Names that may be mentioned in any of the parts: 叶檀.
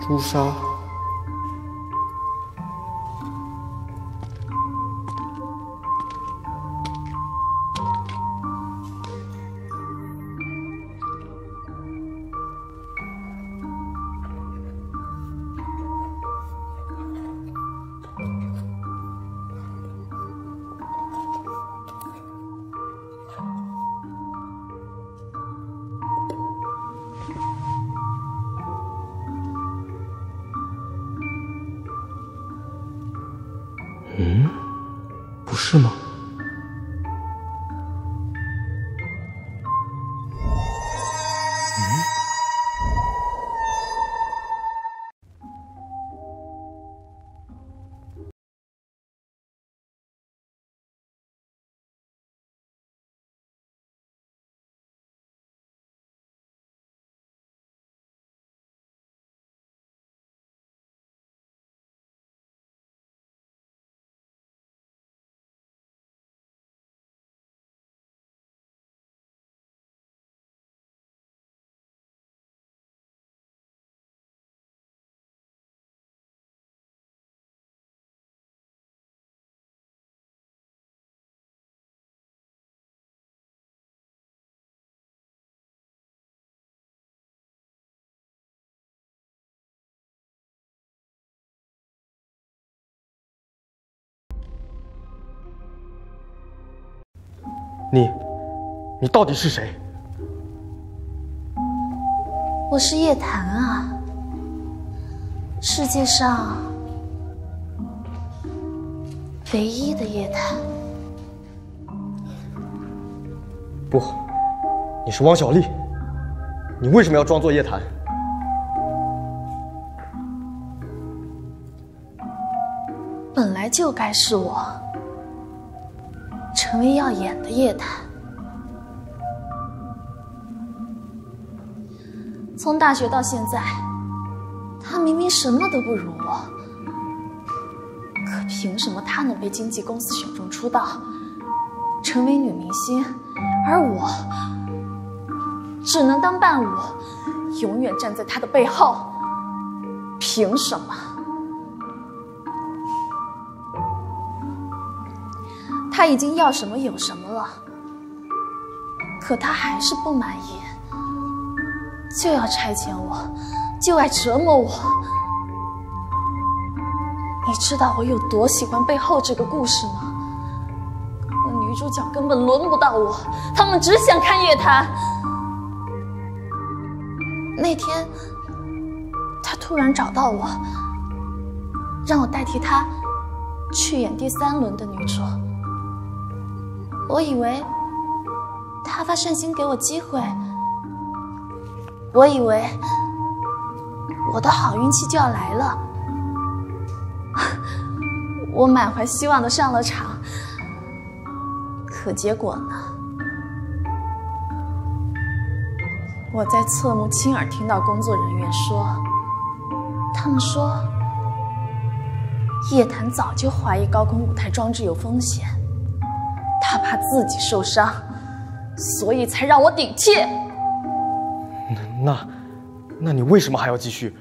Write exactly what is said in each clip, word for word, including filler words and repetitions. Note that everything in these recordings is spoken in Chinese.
朱砂，嗯，不是吗？ 你，你到底是谁？我是叶檀啊。世界上唯一的叶檀。不，你是汪小丽。你为什么要装作叶檀？本来就该是我。 成为耀眼的叶檀。从大学到现在，他明明什么都不如我，可凭什么他能被经纪公司选中出道，成为女明星，而我只能当伴舞，永远站在他的背后？凭什么？ 他已经要什么有什么了，可他还是不满意，就要差遣我，就爱折磨我。你知道我有多喜欢背后这个故事吗？那女主角根本轮不到我，他们只想看叶檀。那天，他突然找到我，让我代替他去演第三轮的女主。 我以为他发善心给我机会，我以为我的好运气就要来了。我满怀希望的上了场，可结果呢？我在侧目亲耳听到工作人员说，他们说叶檀早就怀疑高空舞台装置有风险。 他怕自己受伤，所以才让我顶替。那，那，那你为什么还要继续？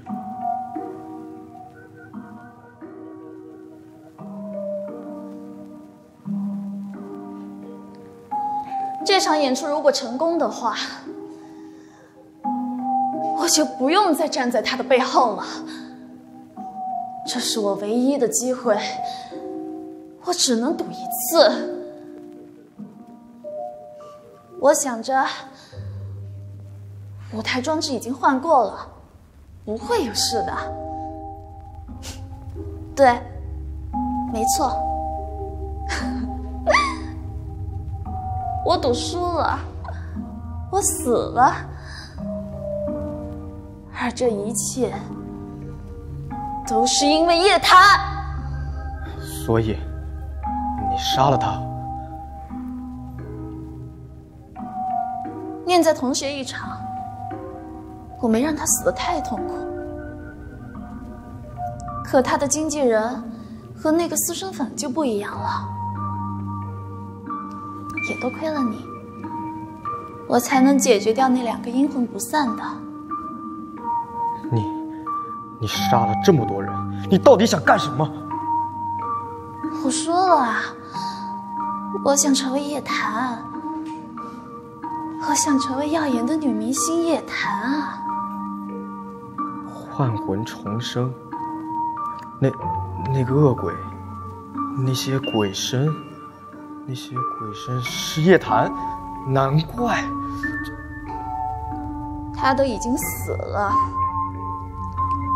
这场演出如果成功的话，我就不用再站在他的背后了。这是我唯一的机会，我只能赌一次。 我想着，舞台装置已经换过了，不会有事的。对，没错，我赌输了，我死了，而这一切都是因为叶檀。所以，你杀了他。 念在同学一场，我没让他死得太痛苦。可他的经纪人和那个私生粉就不一样了，也多亏了你，我才能解决掉那两个阴魂不散的。你，你杀了这么多人，你到底想干什么？我说了啊，我想成为叶檀。 我想成为耀眼的女明星叶檀啊！幻魂重生，那那个恶鬼，那些鬼神，那些鬼神是叶檀，难怪。他都已经死了，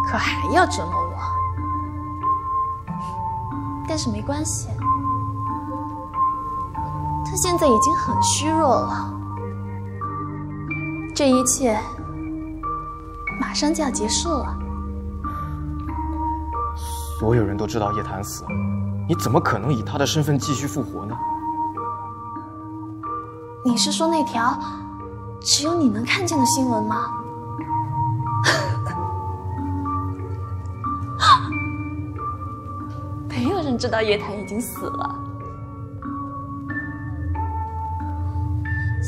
可还要折磨我。但是没关系，他现在已经很虚弱了。 这一切马上就要结束了。所有人都知道叶檀死了，你怎么可能以他的身份继续复活呢？你是说那条只有你能看见的新闻吗？没有人知道叶檀已经死了。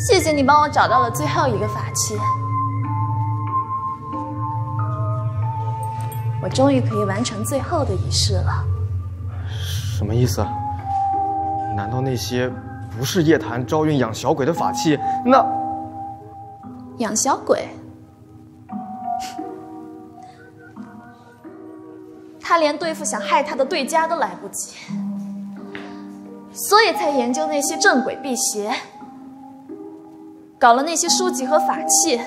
谢谢你帮我找到了最后一个法器，我终于可以完成最后的仪式了。什么意思？难道那些不是叶檀招运养小鬼的法器？那养小鬼，他连对付想害他的对家都来不及，所以才研究那些镇鬼辟邪。 搞了那些书籍和法器，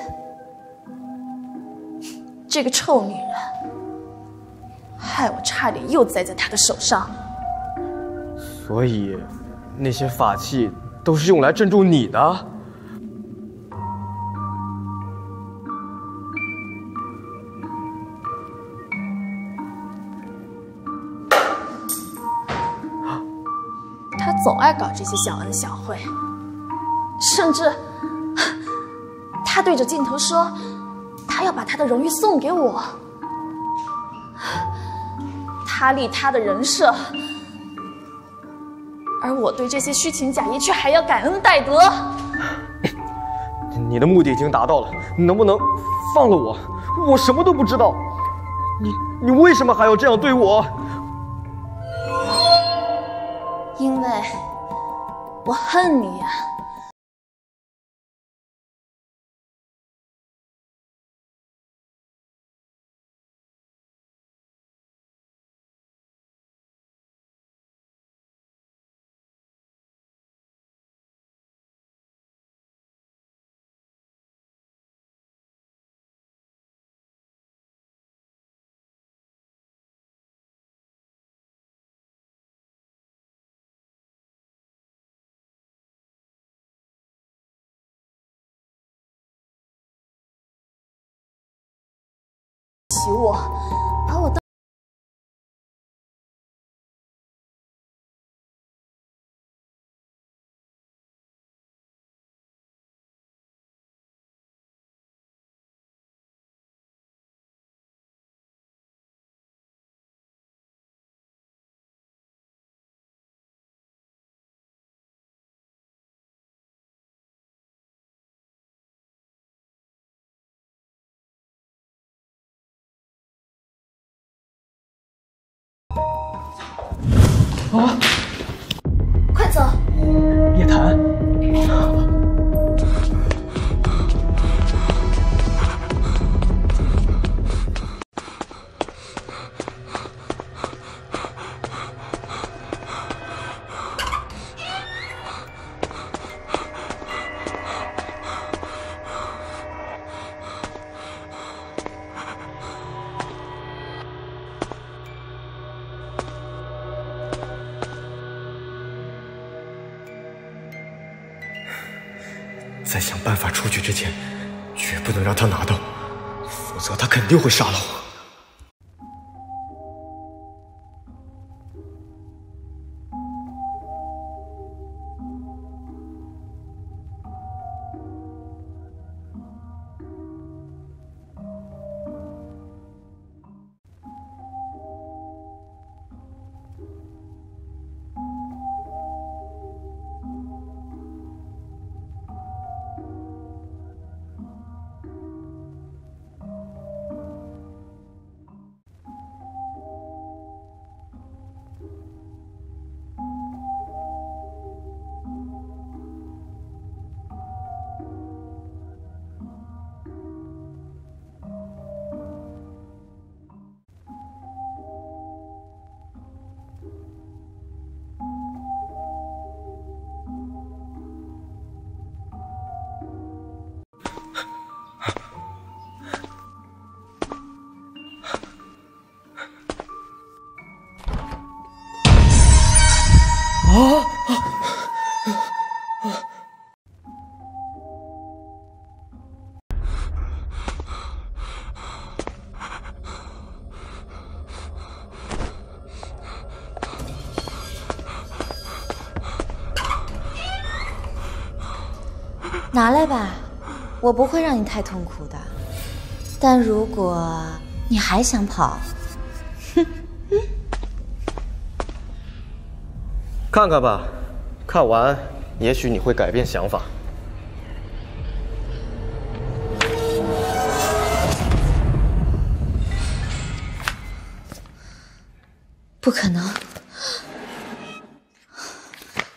这个臭女人，害我差点又栽在她的手上。所以，那些法器都是用来镇住你的？她总爱搞这些小恩小惠，甚至。 他对着镜头说：“他要把他的荣誉送给我。”他立他的人设，而我对这些虚情假意却还要感恩戴德。你的目的已经达到了，你能不能放了我？我什么都不知道，你你为什么还要这样对我？因为我恨你呀、啊。 娶我，把我当。啊！快走！叶檀，在想办法出去之前，绝不能让他拿到，否则他肯定会杀了我。 拿来吧，我不会让你太痛苦的。但如果你还想跑，哼，看看吧，看完也许你会改变想法。不可能，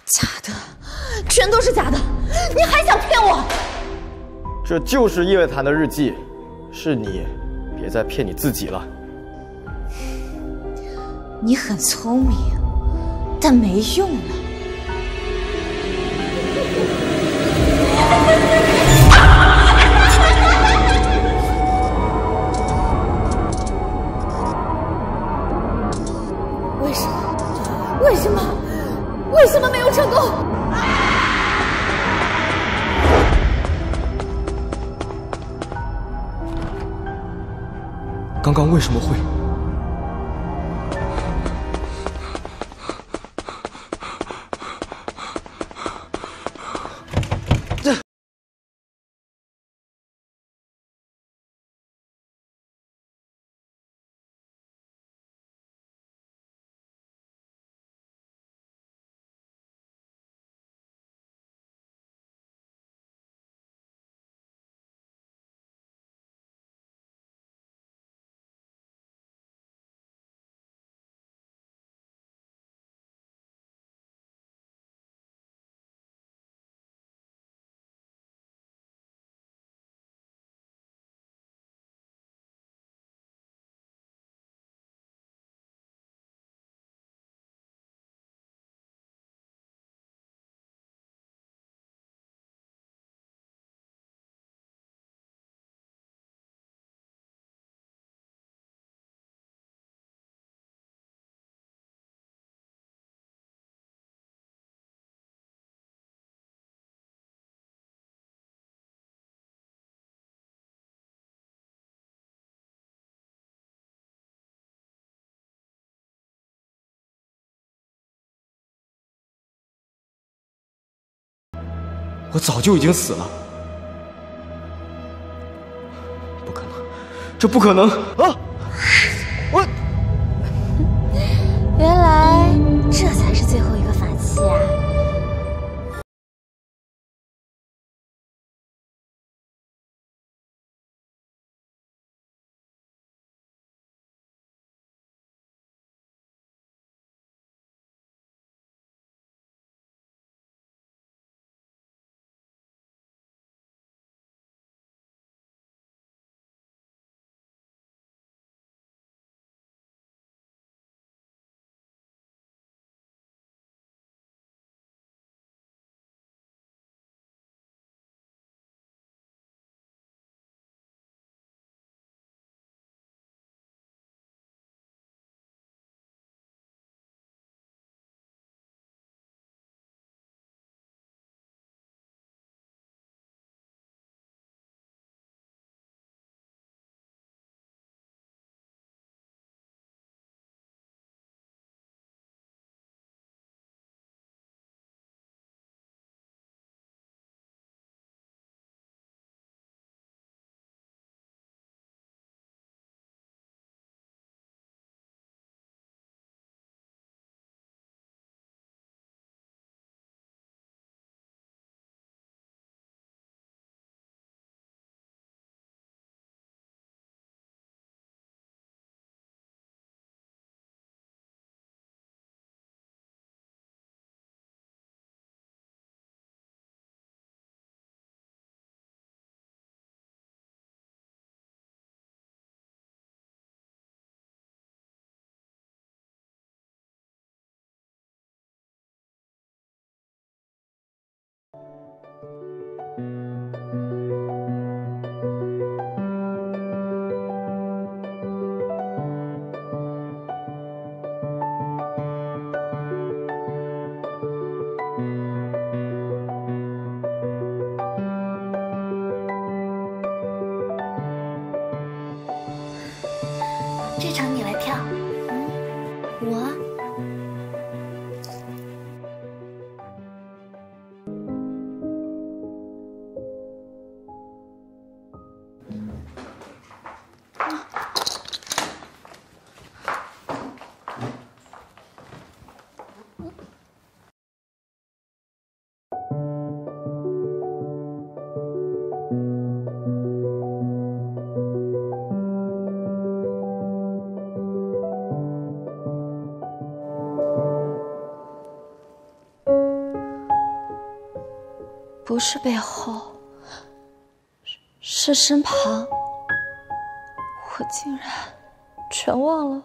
假的，全都是假的。 你还想骗我？这就是叶檀的日记，是你，别再骗你自己了。你很聪明，但没用了。为什么？为什么？为什么没有成功？ 刚刚为什么会？这我早就已经死了，不可能，这不可能啊！我原来这才是最后一个法器啊！这场你来跳。嗯，我。 不是背后，是身旁。我竟然全忘了。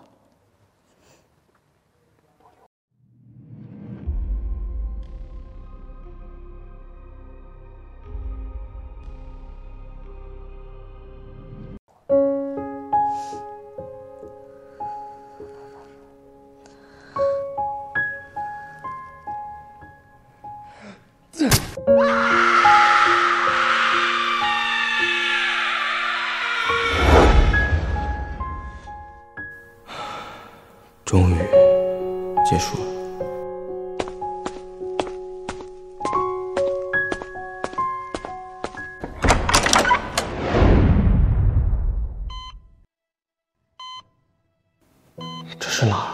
啊 终于结束了。这是哪儿？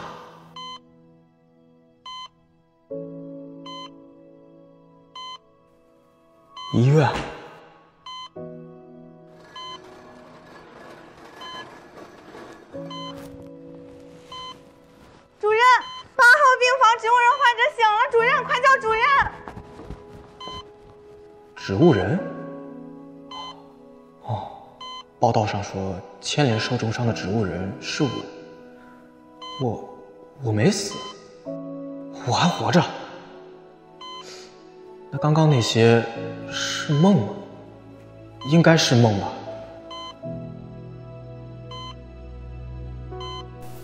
医院。 植物人？哦，报道上说牵连受重伤的植物人是我，我我没死，我还活着。那刚刚那些是梦吗？应该是梦吧。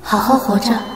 好好活着。